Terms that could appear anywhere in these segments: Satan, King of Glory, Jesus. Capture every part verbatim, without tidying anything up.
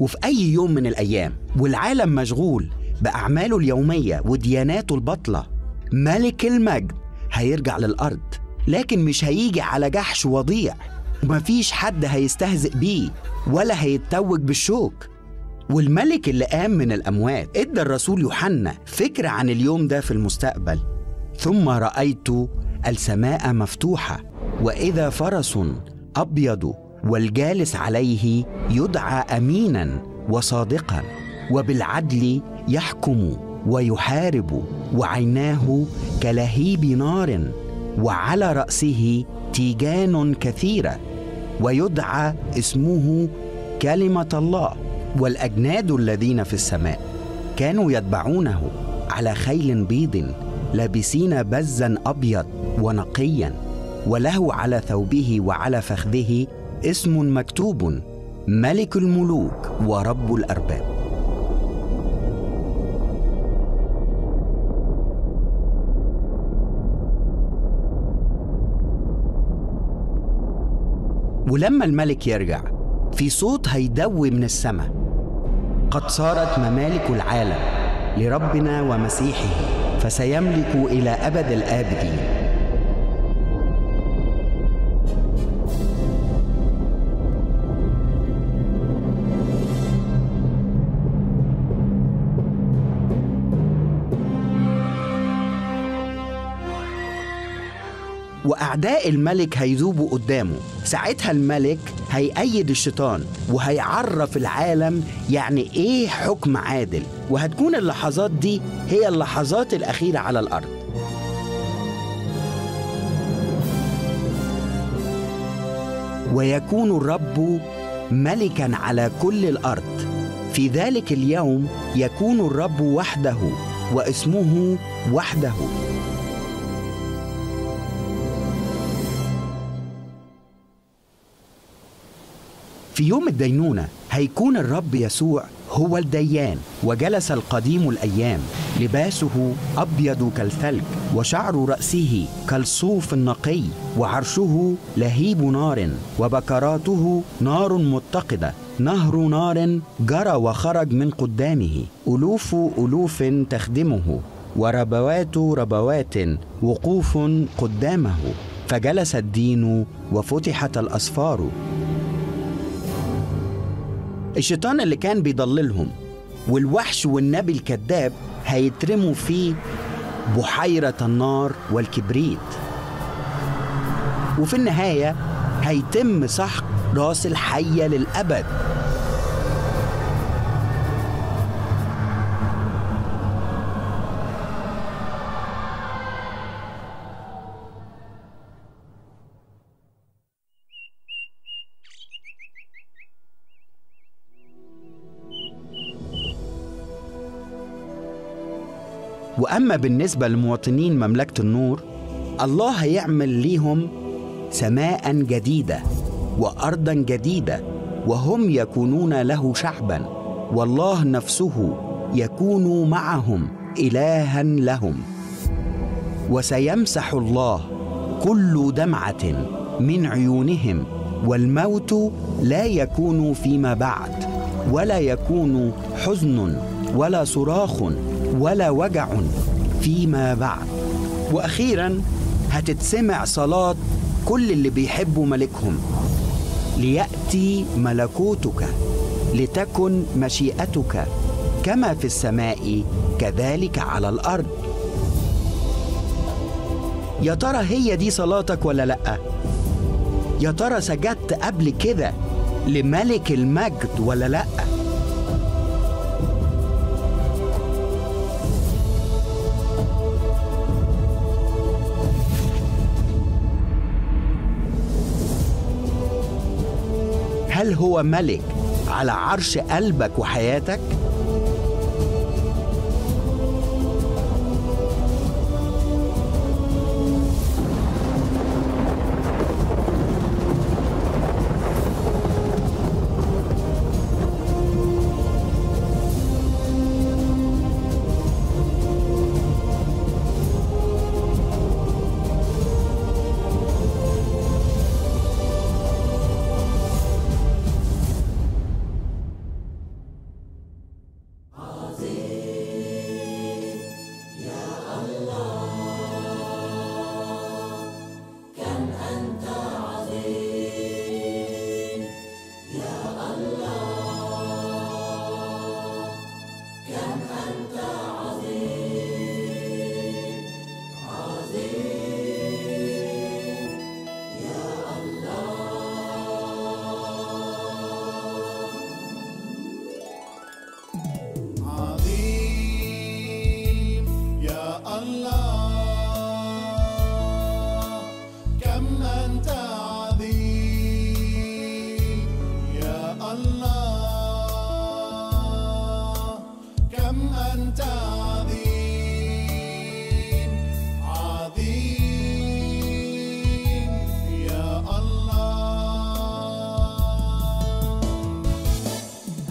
وفي أي يوم من الأيام، والعالم مشغول بأعماله اليومية ودياناته البطلة، ملك المجد هيرجع للأرض، لكن مش هيجي على جحش وضيع، ومفيش حد هيستهزئ بيه ولا هيتوج بالشوك. والملك اللي قام من الأموات ادى الرسول يوحنا فكرة عن اليوم ده في المستقبل. ثم رأيت السماء مفتوحة وإذا فرس أبيض والجالس عليه يدعى أمينا وصادقا وبالعدل يحكم ويحارب وعيناه كلهيب نار وعلى رأسه تيجان كثيرة ويدعى اسمه كلمة الله. والأجناد الذين في السماء كانوا يتبعونه على خيل بيض لابسين بزا أبيض ونقيا، وله على ثوبه وعلى فخذه اسم مكتوب: ملك الملوك ورب الأرباب. ولما الملك يرجع في صوت هيدوي من السماء: قد صارت ممالك العالم لربنا ومسيحه، فسيملك إلى أبد الآبدين. وأعداء الملك هيذوبوا قدامه. ساعتها الملك هيأيد الشيطان وهيعرف العالم يعني إيه حكم عادل، وهتكون اللحظات دي هي اللحظات الأخيرة على الأرض. ويكون الرب ملكاً على كل الأرض. في ذلك اليوم يكون الرب وحده واسمه وحده. في يوم الدينونة هيكون الرب يسوع هو الديان، وجلس القديم الأيام، لباسه أبيض كالثلج، وشعر رأسه كالصوف النقي، وعرشه لهيب نار، وبكراته نار متقدة، نهر نار جرى وخرج من قدامه، ألوف ألوف تخدمه، وربوات ربوات وقوف قدامه. فجلس الدين وفتحت الأسفار. الشيطان اللي كان بيضللهم والوحش والنبي الكذاب هيترموا في بحيرة النار والكبريت، وفي النهاية هيتم سحق راس الحية للأبد. وأما بالنسبة لمواطنين مملكة النور، الله هيعمل ليهم سماء جديدة وأرضا جديدة، وهم يكونون له شعبا، والله نفسه يكون معهم إلها لهم. وسيمسح الله كل دمعة من عيونهم، والموت لا يكون فيما بعد، ولا يكون حزن ولا صراخ ولا وجع فيما بعد. وأخيراً هتتسمع صلاة كل اللي بيحبوا ملكهم: ليأتي ملكوتك، لتكن مشيئتك كما في السماء كذلك على الأرض. يا ترى هي دي صلاتك ولا لأ؟ يا ترى سجدت قبل كده لملك المجد ولا لأ؟ هل هو ملك على عرش قلبك وحياتك؟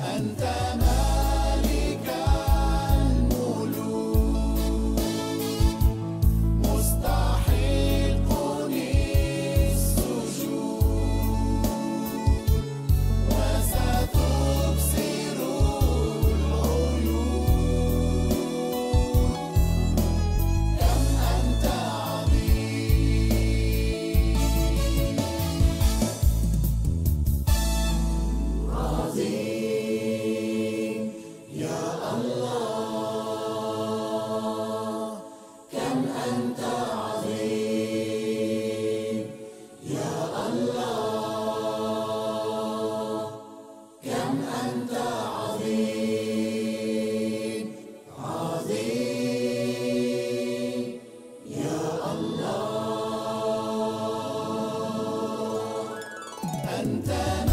أنت مالك الملوك مستحق السجود وستبصر العيون كم أنت عظيم عظيم أنت